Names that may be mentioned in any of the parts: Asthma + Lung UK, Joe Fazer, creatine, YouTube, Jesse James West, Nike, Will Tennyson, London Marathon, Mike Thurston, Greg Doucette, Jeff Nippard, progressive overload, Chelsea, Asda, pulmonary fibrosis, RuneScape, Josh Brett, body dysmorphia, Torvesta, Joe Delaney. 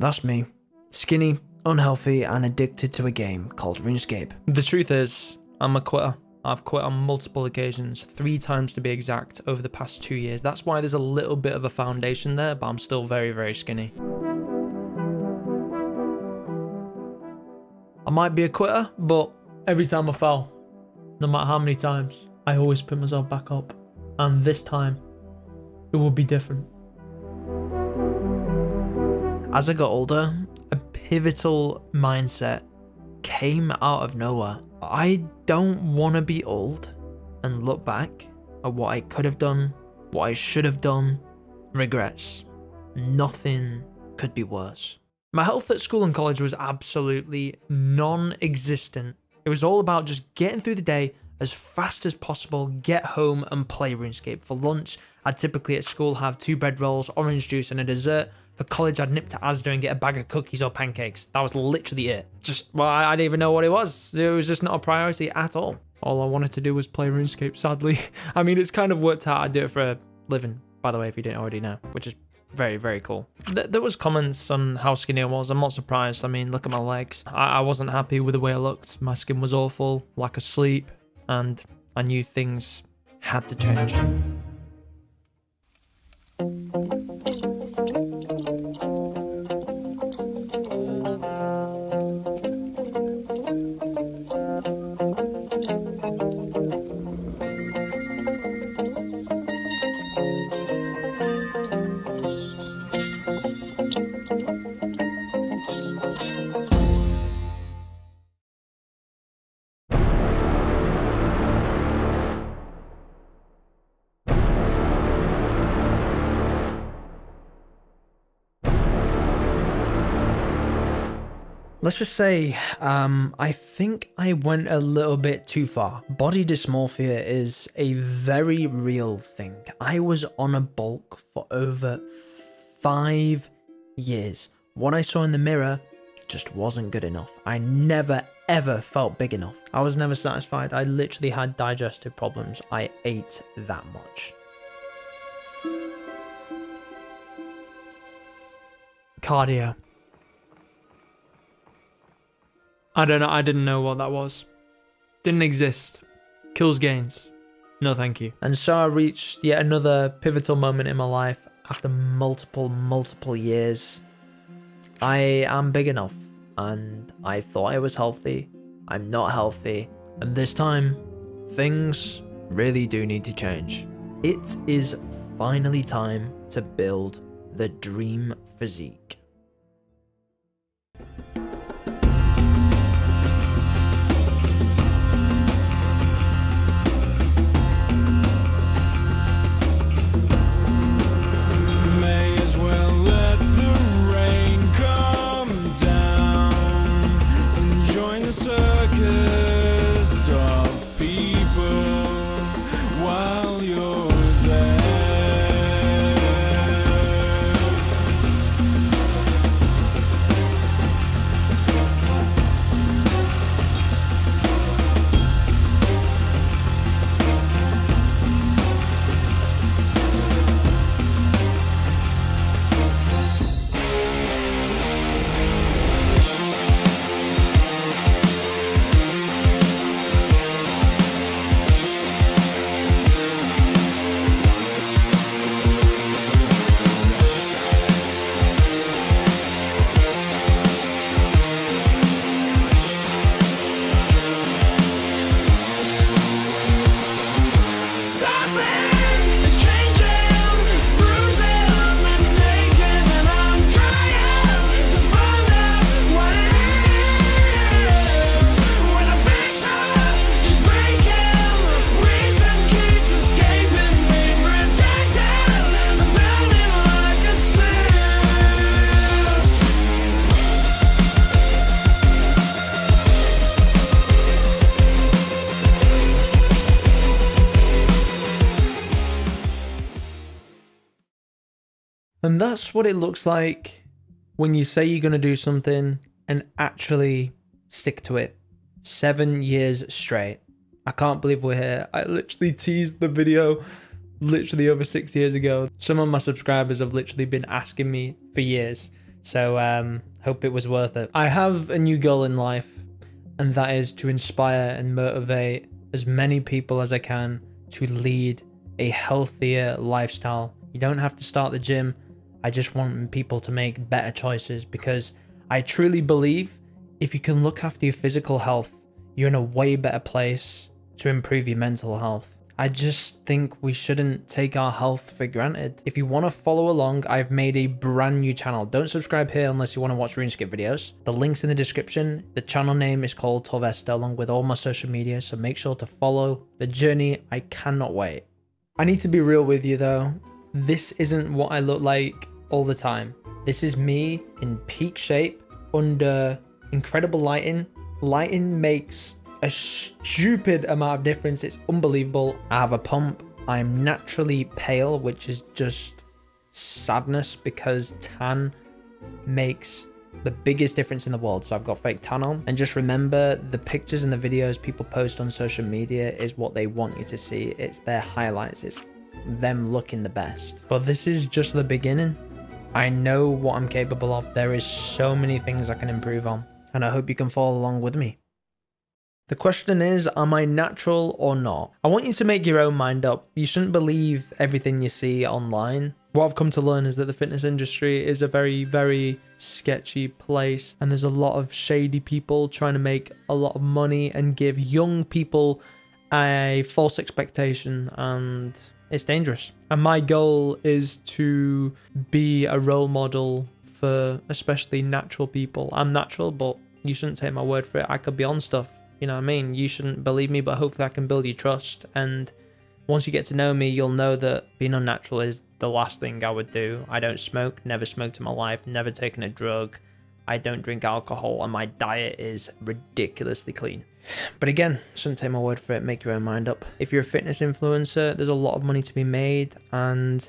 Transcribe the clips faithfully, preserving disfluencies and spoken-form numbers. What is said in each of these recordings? That's me. Skinny, unhealthy, and addicted to a game called RuneScape. The truth is, I'm a quitter. I've quit on multiple occasions, three times to be exact, over the past two years. That's why there's a little bit of a foundation there, but I'm still very, very skinny. I might be a quitter, but every time I fell, no matter how many times, I always put myself back up. And this time, it will be different. As I got older, a pivotal mindset came out of nowhere. I don't want to be old and look back at what I could have done, what I should have done. Regrets. Nothing could be worse. My health at school and college was absolutely non-existent. It was all about just getting through the day as fast as possible, get home and play RuneScape. For lunch, I'd typically at school have two bread rolls, orange juice and a dessert. For college, I'd nip to Asda and get a bag of cookies or pancakes. That was literally it. Just, well, I didn't even know what it was. It was just not a priority at all. All I wanted to do was play RuneScape, sadly. I mean, it's kind of worked out. I do it for a living, by the way, if you didn't already know, which is very, very cool. Th there was comments on how skinny I was. I'm not surprised. I mean, look at my legs. I, I wasn't happy with the way I looked. My skin was awful, lack of sleep, and I knew things had to change. Let's just say, um, I think I went a little bit too far. Body dysmorphia is a very real thing. I was on a bulk for over five years. What I saw in the mirror just wasn't good enough. I never, ever felt big enough. I was never satisfied. I literally had digestive problems. I ate that much. Cardio. I don't know, I didn't know what that was. Didn't exist. Kills gains. No thank you. And so I reached yet another pivotal moment in my life after multiple, multiple years. I am big enough and I thought I was healthy. I'm not healthy. And this time, things really do need to change. It is finally time to build the dream physique. And that's what it looks like when you say you're going to do something and actually stick to it. Seven years straight. I can't believe we're here. I literally teased the video literally over six years ago. Some of my subscribers have literally been asking me for years. So um, hope it was worth it. I have a new goal in life, and that is to inspire and motivate as many people as I can to lead a healthier lifestyle. You don't have to start the gym. I just want people to make better choices, because I truly believe if you can look after your physical health, you're in a way better place to improve your mental health. I just think we shouldn't take our health for granted. If you want to follow along, I've made a brand new channel. Don't subscribe here unless you want to watch RuneScape videos. The link's in the description. The channel name is called Torvesta, along with all my social media, so make sure to follow the journey. I cannot wait. I need to be real with you though. This isn't what I look like all the time. This is me in peak shape under incredible lighting. Lighting makes a stupid amount of difference. It's unbelievable. I have a pump. I'm naturally pale, which is just sadness, because tan makes the biggest difference in the world. So I've got fake tan on. And just remember, the pictures and the videos people post on social media is what they want you to see. It's their highlights. It's them looking the best. But this is just the beginning. I know what I'm capable of. There is so many things I can improve on, and I hope you can follow along with me. The question is, am I natural or not? I want you to make your own mind up. You shouldn't believe everything you see online. What I've come to learn is that the fitness industry is a very, very sketchy place, and there's a lot of shady people trying to make a lot of money and give young people a false expectation, and it's dangerous. And my goal is to be a role model for especially natural people. I'm natural, but you shouldn't take my word for it. I could be on stuff. You know what I mean? You shouldn't believe me, but hopefully I can build your trust. And once you get to know me, you'll know that being unnatural is the last thing I would do. I don't smoke, never smoked in my life, never taken a drug. I don't drink alcohol, and my diet is ridiculously clean. But again, shouldn't take my word for it. Make your own mind up. If you're a fitness influencer, there's a lot of money to be made, and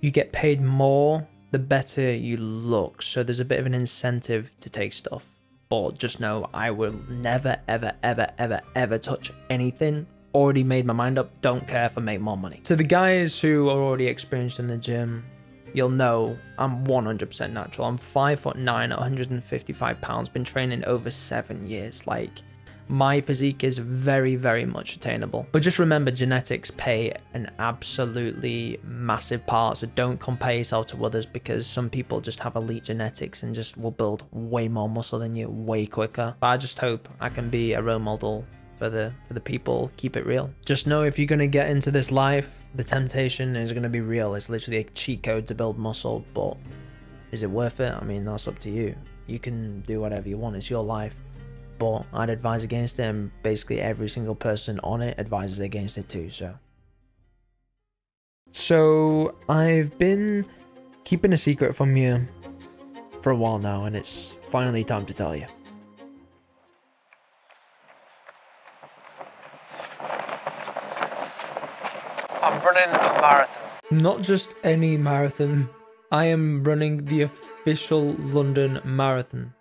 you get paid more the better you look. So there's a bit of an incentive to take stuff. But just know, I will never, ever, ever, ever, ever touch anything. Already made my mind up. Don't care if I make more money. So the guys who are already experienced in the gym, you'll know I'm one hundred percent natural. I'm five foot nine, one hundred fifty-five pounds. Been training over seven years. Like, my physique is very, very much attainable. But just remember, genetics play an absolutely massive part. So don't compare yourself to others, because some people just have elite genetics and just will build way more muscle than you way quicker. But I just hope I can be a role model for the for the people. Keep it real. Just know, if you're going to get into this life, the temptation is going to be real. It's literally a cheat code to build muscle. But is it worth it? I mean, that's up to you. You can do whatever you want. It's your life. But I'd advise against it, and basically every single person on it advises against it too. So, so I've been keeping a secret from you for a while now, and it's finally time to tell you. I'm running a marathon. Not just any marathon. I am running the official London Marathon.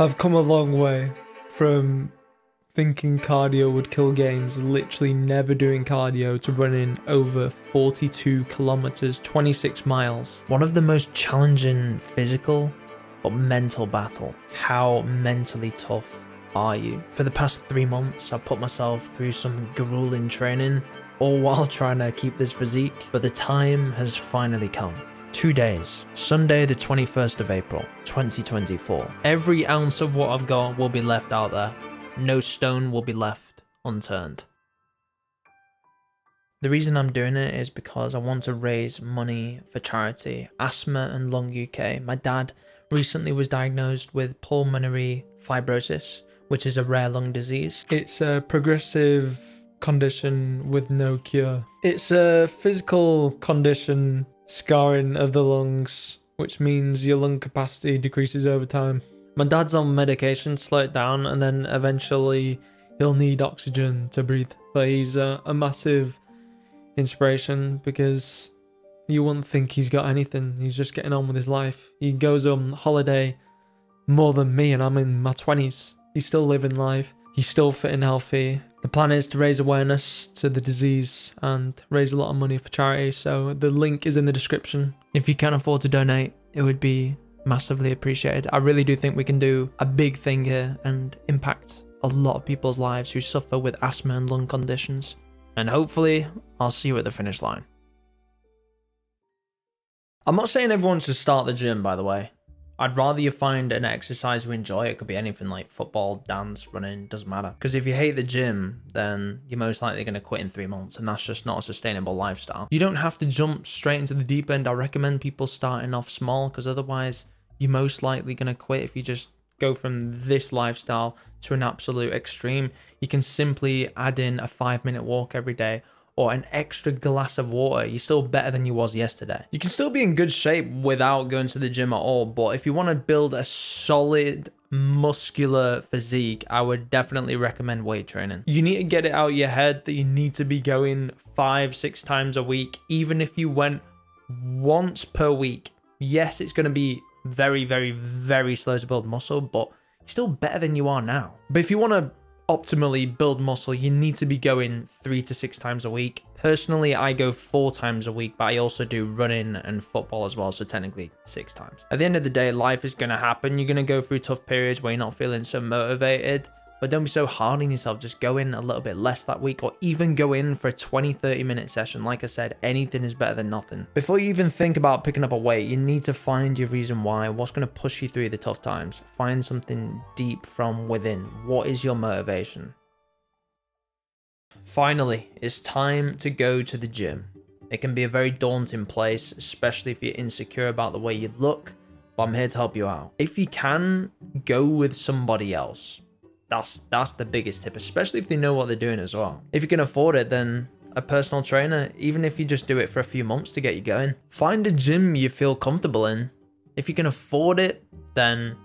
I've come a long way from thinking cardio would kill gains, literally never doing cardio, to running over forty-two kilometers, twenty-six miles. One of the most challenging physical but mental battle. How mentally tough are you? For the past three months, I put myself through some grueling training, all while trying to keep this physique, but the time has finally come. Two days, Sunday the twenty-first of April, twenty twenty-four. Every ounce of what I've got will be left out there. No stone will be left unturned. The reason I'm doing it is because I want to raise money for charity, Asthma and Lung U K. My dad recently was diagnosed with pulmonary fibrosis, which is a rare lung disease. It's a progressive condition with no cure. It's a physical condition. Scarring of the lungs, which means your lung capacity decreases over time. My dad's on medication to slow it down, and then eventually he'll need oxygen to breathe. But he's a, a massive inspiration, because you wouldn't think he's got anything. He's just getting on with his life. He goes on holiday more than me, and I'm in my twenties. He's still living life. He's still fit and healthy. The plan is to raise awareness to the disease and raise a lot of money for charity, so the link is in the description. If you can afford to donate, it would be massively appreciated. I really do think we can do a big thing here and impact a lot of people's lives who suffer with asthma and lung conditions. And hopefully, I'll see you at the finish line. I'm not saying everyone should start the gym, by the way. I'd rather you find an exercise you enjoy. It could be anything, like football, dance, running, doesn't matter. Because if you hate the gym, then you're most likely going to quit in three months, and that's just not a sustainable lifestyle. You don't have to jump straight into the deep end. I recommend people starting off small, because otherwise you're most likely going to quit if you just go from this lifestyle to an absolute extreme. You can simply add in a five minute walk every day, or an extra glass of water. You're still better than you was yesterday. You can still be in good shape without going to the gym at all, but if you want to build a solid muscular physique, I would definitely recommend weight training. You need to get it out of your head that you need to be going five, six times a week. Even if you went once per week, yes, it's going to be very, very, very slow to build muscle, but you're still better than you are now. But if you want to optimally build muscle, you need to be going three to six times a week. Personally, I go four times a week, but I also do running and football as well, so technically six times. At the end of the day, life is going to happen. You're going to go through tough periods where you're not feeling so motivated, but don't be so hard on yourself. Just go in a little bit less that week, or even go in for a twenty, thirty minute session. Like I said, anything is better than nothing. Before you even think about picking up a weight, you need to find your reason why. What's going to push you through the tough times? Find something deep from within. What is your motivation? Finally, it's time to go to the gym. It can be a very daunting place, especially if you're insecure about the way you look, but I'm here to help you out. If you can, go with somebody else. That's that's the biggest tip, especially if they know what they're doing as well. If you can afford it, then a personal trainer, even if you just do it for a few months to get you going. Find a gym you feel comfortable in. If you can afford it, then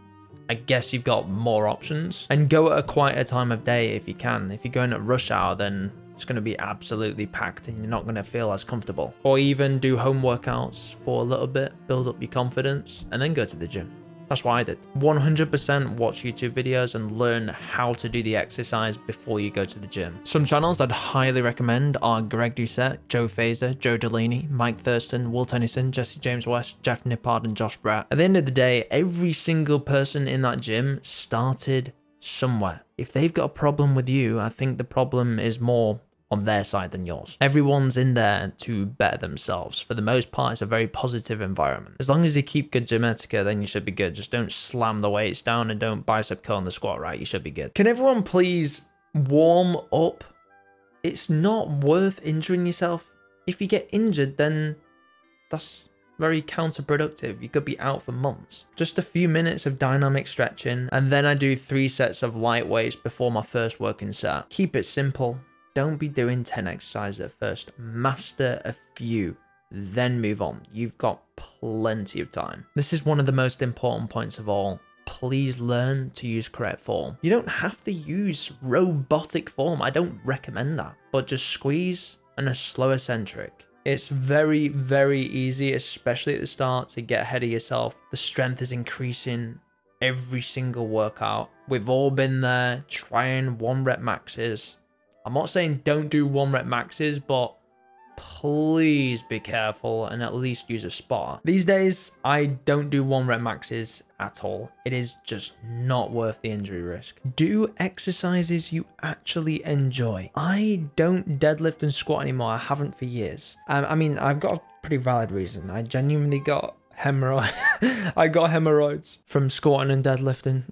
I guess you've got more options. And go at a quieter time of day if you can. If you're going at rush hour, then it's going to be absolutely packed and you're not going to feel as comfortable. Or even do home workouts for a little bit, build up your confidence, and then go to the gym. That's what I did. one hundred percent watch YouTube videos and learn how to do the exercise before you go to the gym. Some channels I'd highly recommend are Greg Doucette, Joe Fazer, Joe Delaney, Mike Thurston, Will Tennyson, Jesse James West, Jeff Nippard, and Josh Brett. At the end of the day, every single person in that gym started somewhere. If they've got a problem with you, I think the problem is more on their side than yours. Everyone's in there to better themselves. For the most part, it's a very positive environment. As long as you keep good gym etiquette, then you should be good. Just don't slam the weights down and don't bicep curl on the squat, right? You should be good. Can everyone please warm up? It's not worth injuring yourself. If you get injured, then that's very counterproductive. You could be out for months. Just a few minutes of dynamic stretching, and then I do three sets of light weights before my first working set. Keep it simple. Don't be doing ten exercises at first. Master a few, then move on. You've got plenty of time. This is one of the most important points of all. Please learn to use correct form. You don't have to use robotic form. I don't recommend that, but just squeeze and a slow eccentric. It's very, very easy, especially at the start, to get ahead of yourself. The strength is increasing every single workout. We've all been there trying one rep maxes. I'm not saying don't do one rep maxes, but please be careful and at least use a spotter. These days, I don't do one rep maxes at all. It is just not worth the injury risk. Do exercises you actually enjoy. I don't deadlift and squat anymore. I haven't for years. Um, I mean, I've got a pretty valid reason. I genuinely got hemorrhoids. I got hemorrhoids from squatting and deadlifting.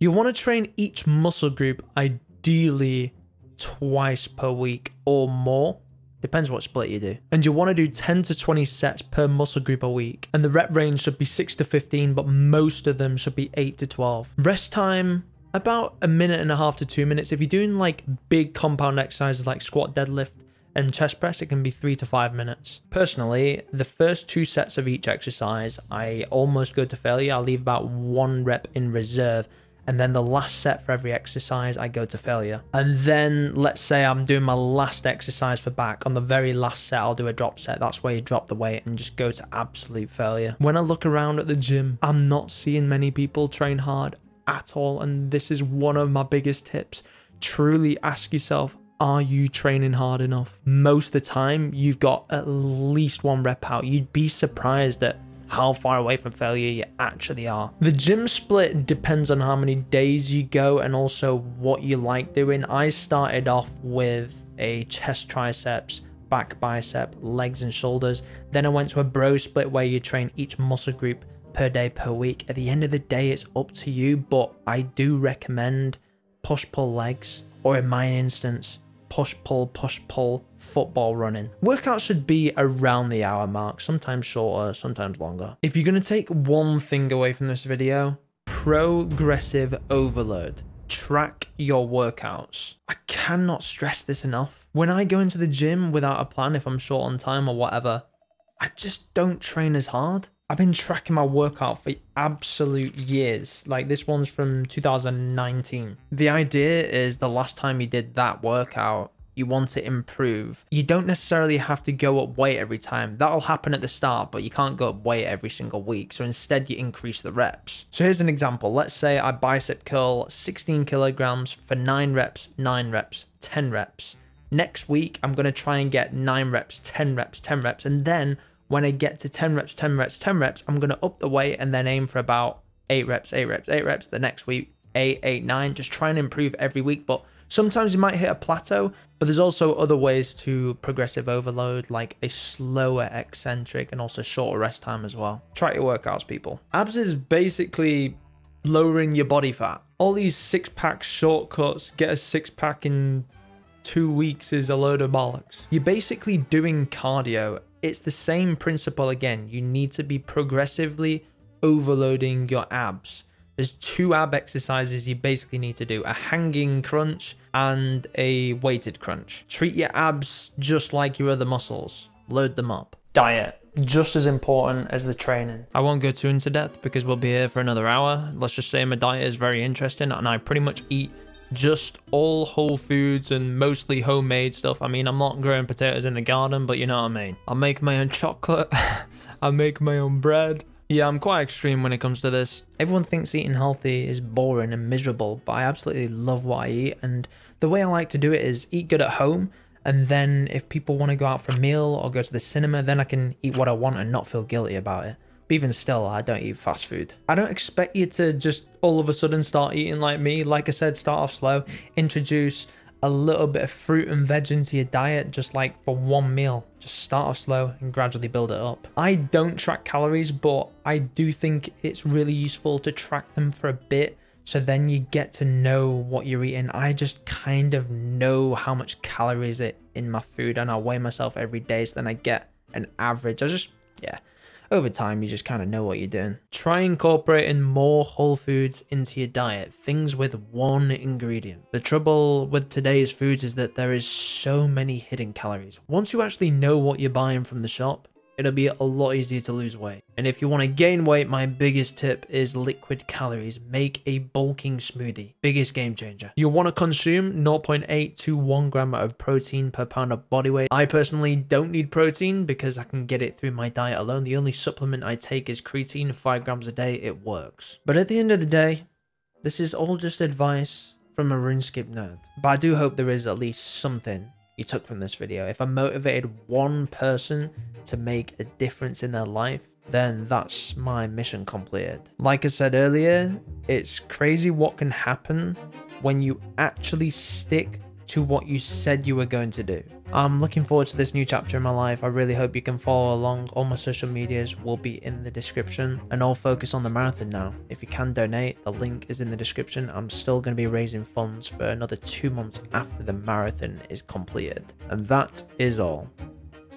You want to train each muscle group ideally twice per week or more, depends what split you do, and you want to do ten to twenty sets per muscle group a week, and the rep range should be six to fifteen, but most of them should be eight to twelve. Rest time about a minute and a half to two minutes. If you're doing like big compound exercises like squat, deadlift, and chest press, it can be three to five minutes. Personally, the first two sets of each exercise I almost go to failure. I leave about one rep in reserve. And then the last set for every exercise, I go to failure. And then let's say I'm doing my last exercise for back. On the very last set, I'll do a drop set. That's where you drop the weight and just go to absolute failure. When I look around at the gym, I'm not seeing many people train hard at all. And this is one of my biggest tips. truly ask yourself, are you training hard enough? Most of the time, you've got at least one rep out. You'd be surprised at how far away from failure you actually are. The gym split depends on how many days you go and also what you like doing. I started off with a chest, triceps, back, bicep, legs and shoulders. Then I went to a bro split where you train each muscle group per day, per week. At the end of the day, it's up to you, but I do recommend push-pull legs, or in my instance, push-pull, push-pull, football running. Workouts should be around the hour mark, sometimes shorter, sometimes longer. If you're gonna take one thing away from this video, progressive overload. Track your workouts. I cannot stress this enough. When I go into the gym without a plan, if I'm short on time or whatever, I just don't train as hard. I've been tracking my workout for absolute years. Like, this one's from two thousand nineteen. The idea is the last time you did that workout, you want to improve. You don't necessarily have to go up weight every time. That'll happen at the start, but you can't go up weight every single week. So instead you increase the reps. So here's an example. Let's say I bicep curl sixteen kilograms for nine reps, nine reps, ten reps. Next week, I'm gonna try and get nine reps, ten reps, ten reps, and then when I get to ten reps, ten reps, ten reps, I'm going to up the weight and then aim for about eight reps, eight reps, eight reps the next week, eight, eight, nine. Just try and improve every week. But sometimes you might hit a plateau, but there's also other ways to progressive overload, like a slower eccentric and also shorter rest time as well. Try your workouts, people. Abs is basically lowering your body fat. All these six-pack shortcuts, get a six-pack in two weeks is a load of bollocks. You're basically doing cardio. It's the same principle again. You need to be progressively overloading your abs. There's two ab exercises you basically need to do, a hanging crunch and a weighted crunch. Treat your abs just like your other muscles. Load them up. Diet, just as important as the training. I won't go too into depth because we'll be here for another hour. Let's just say my diet is very interesting and I pretty much eat just all whole foods and mostly homemade stuff. I mean, I'm not growing potatoes in the garden, but you know what I mean. I make my own chocolate. I make my own bread. Yeah, I'm quite extreme when it comes to this. Everyone thinks eating healthy is boring and miserable, but I absolutely love what I eat. And the way I like to do it is eat good at home. And then if people want to go out for a meal or go to the cinema, then I can eat what I want and not feel guilty about it. But even still, I don't eat fast food. I don't expect you to just all of a sudden start eating like me. Like I said, start off slow, introduce a little bit of fruit and veg into your diet, just like for one meal. Just start off slow and gradually build it up. I don't track calories, but I do think it's really useful to track them for a bit. So then you get to know what you're eating. I just kind of know how much calories it in my food and I weigh myself every day. So then I get an average. I just, yeah. Over time, you just kind of know what you're doing. Try incorporating more whole foods into your diet, things with one ingredient. The trouble with today's foods is that there is so many hidden calories. Once you actually know what you're buying from the shop, it'll be a lot easier to lose weight. And if you want to gain weight, my biggest tip is liquid calories. Make a bulking smoothie. Biggest game changer. You'll want to consume zero point eight to one gram of protein per pound of body weight. I personally don't need protein because I can get it through my diet alone. The only supplement I take is creatine, five grams a day. It works. But at the end of the day, this is all just advice from a RuneScape nerd. But I do hope there is at least something you took from this video. If I motivated one person to make a difference in their life, then that's my mission completed. Like I said earlier, it's crazy what can happen when you actually stick to what you said you were going to do. I'm looking forward to this new chapter in my life. I really hope you can follow along. All my social medias will be in the description, and I'll focus on the marathon now. If you can donate, the link is in the description. I'm still going to be raising funds for another two months after the marathon is completed. And that is all.